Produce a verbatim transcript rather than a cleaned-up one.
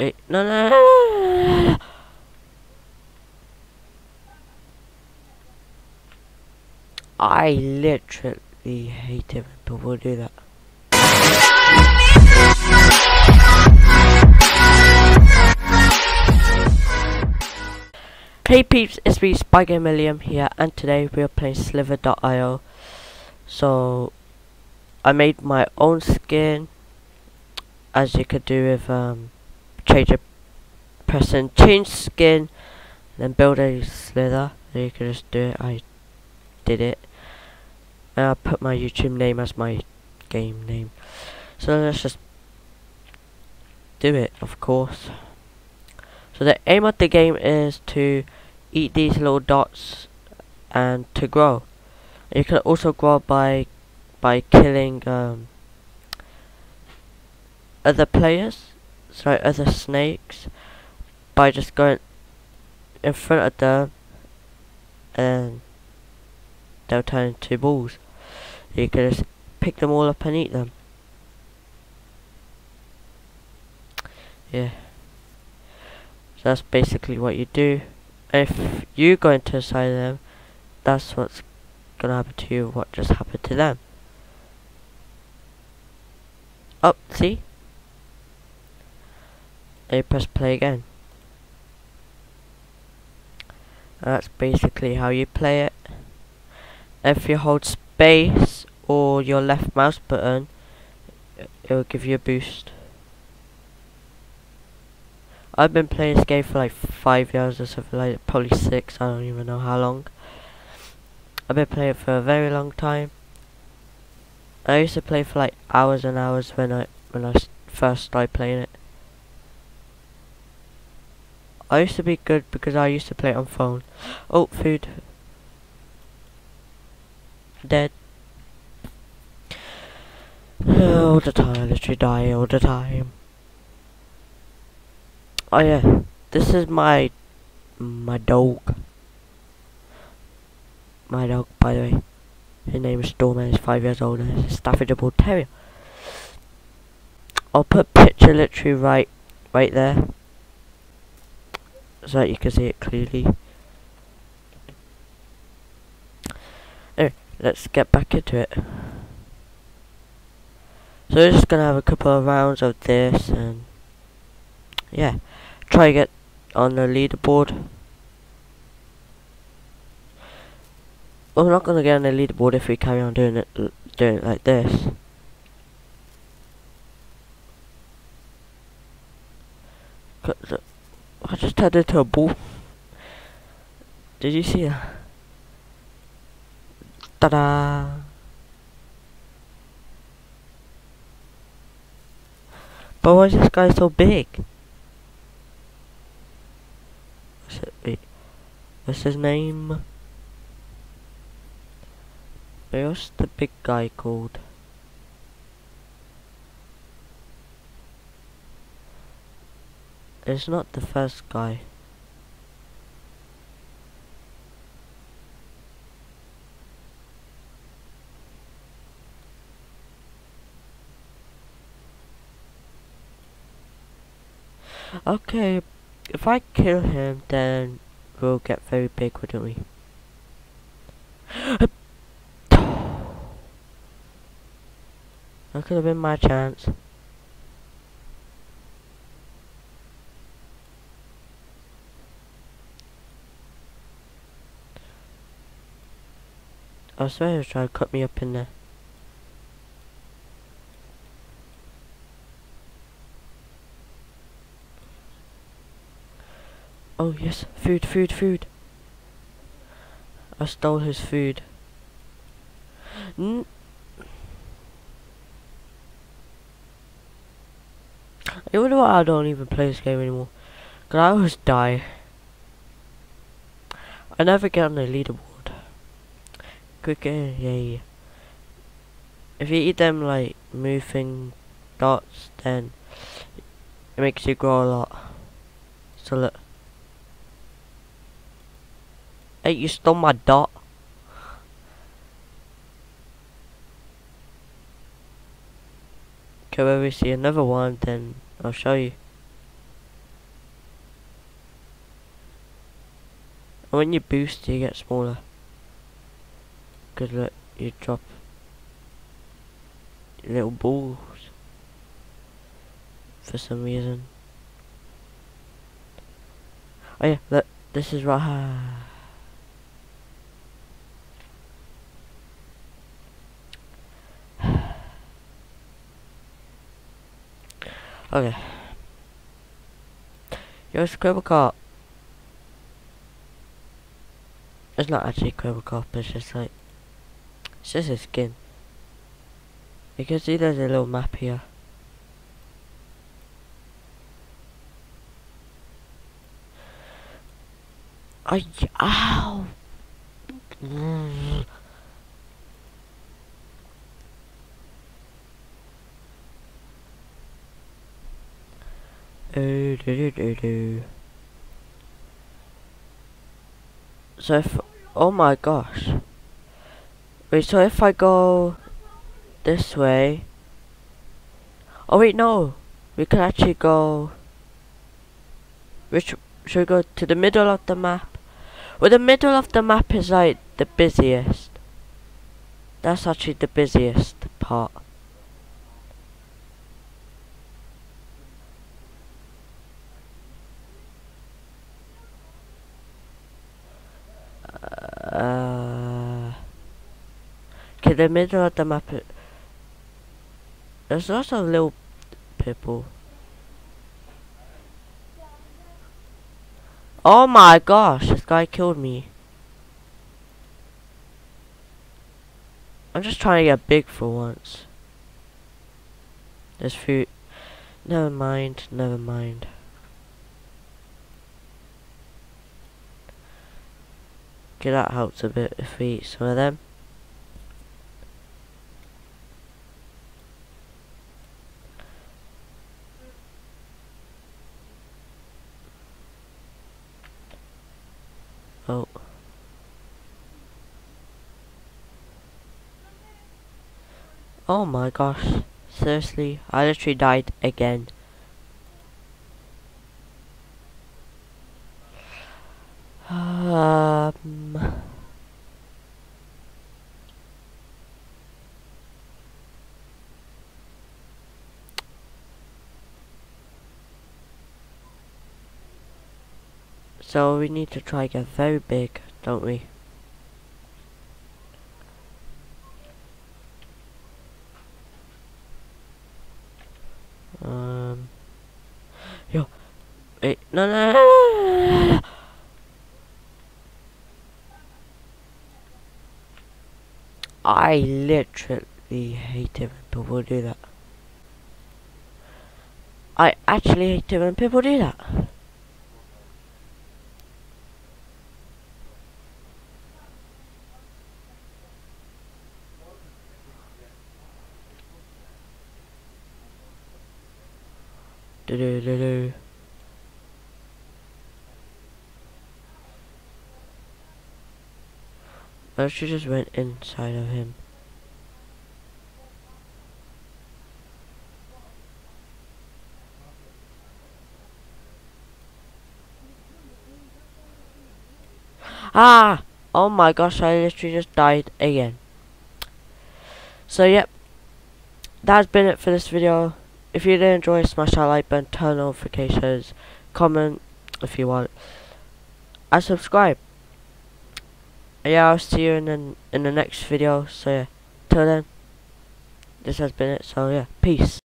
Wait, no, no, no, no. I literally hate him, but we'll do that. Hey peeps, it's me SpyGameLiam here, and today we are playing Slither dot i o. So I made my own skin, as you could do with um change a person, change skin, then build a slither. So you could just do it. I did it. And I put my YouTube name as my game name. So let's just do it, of course. So the aim of the game is to eat these little dots and to grow. You can also grow by by killing um, other players, sorry, other snakes, by just going in front of them, and they'll turn into balls. You can just pick them all up and eat them. Yeah. So that's basically what you do. If you go into the side of them, that's what's gonna happen to you, what just happened to them. Up, oh, see? And you press play again. And that's basically how you play it. If you hold space or your left mouse button, it will give you a boost. I've been playing this game for like five years or something like that, probably six, I don't even know how long. I've been playing it for a very long time. I used to play for like hours and hours when I when I first started playing it. I used to be good because I used to play it on phone. Oh, food. Dead. All the time, I literally die all the time. Oh yeah, this is my my dog. My dog, by the way. His name is Storm and he's five years old and he's a Staffordshire Bull Terrier. I'll put picture literally right right there, so that you can see it clearly. Anyway, let's get back into it. So we're just gonna have a couple of rounds of this and yeah. Try to get on the leaderboard. Well, we're not gonna get on the leaderboard if we carry on doing it, doing it like this. I just turned into a ball. Did you see that? Ta-da! But why is this guy so big? What's his name? What's the big guy called? It's not the first guy. Okay, if I kill him, then we'll get very big, wouldn't we? That could have been my chance. I swear he was trying to cut me up in there. Oh yes, food, food, food. I stole his food. N I wonder why I don't even play this game anymore. Cause I always die. I never get on the leaderboard. Quick, yeah, yeah. If you eat them like moving dots, then it makes you grow a lot. So look. Hey, you stole my dot. Okay, where we see another one, then I'll show you. And when you boost, you get smaller. Because look, you drop little balls for some reason. Oh yeah, look, this is right. Okay. Yo, it's Cobra. It's not actually Cobra, but it's just like, it's just a skin. You can see there's a little map here. I, ow! Mm. Do, do, do, do. So if, oh my gosh. Wait, so if I go this way, oh wait, no, we can actually go, which should we go to the middle of the map? Well, the middle of the map is like the busiest. That's actually the busiest part. Okay, the middle of the map. There's lots of little people. Oh my gosh, this guy killed me. I'm just trying to get big for once. There's food. Never mind, never mind. Okay, that helps a bit if we eat some of them. Oh. Oh my gosh. Seriously, I literally died again. Um. So we need to try to get very big, don't we? Um. Yo. Wait. No. No. no, no, no. I literally hate it when people do that. I actually hate it when people do that. Do do do do. I actually just went inside of him. Ah! Oh my gosh, I literally just died again. So yep, that's been it for this video. If you did enjoy, smash that like button, turn on notifications, comment if you want, and subscribe. Yeah, I'll see you in the, in the next video, so yeah, till then, this has been it, so yeah, peace.